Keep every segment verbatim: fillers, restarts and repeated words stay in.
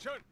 Attention!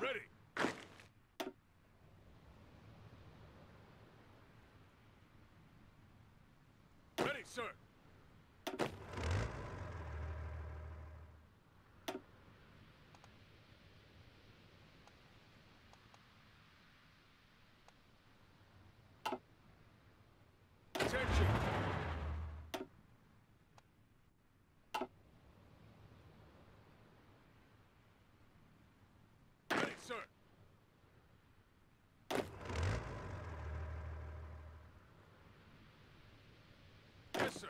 Ready! Ready, sir! Sir. Yes, sir. Sir.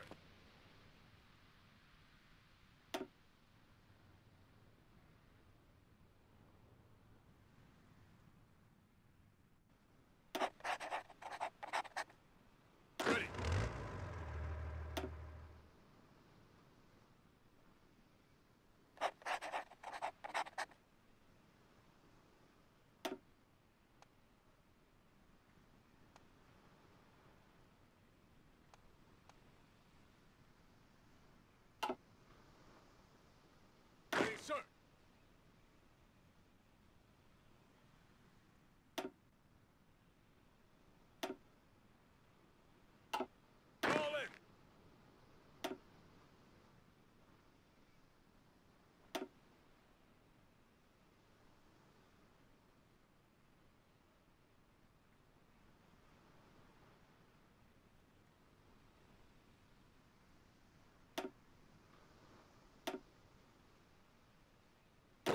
All in.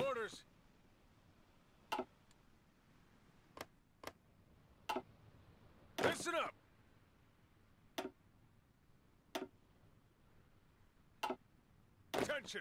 Orders. Listen up. Attention.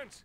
sense.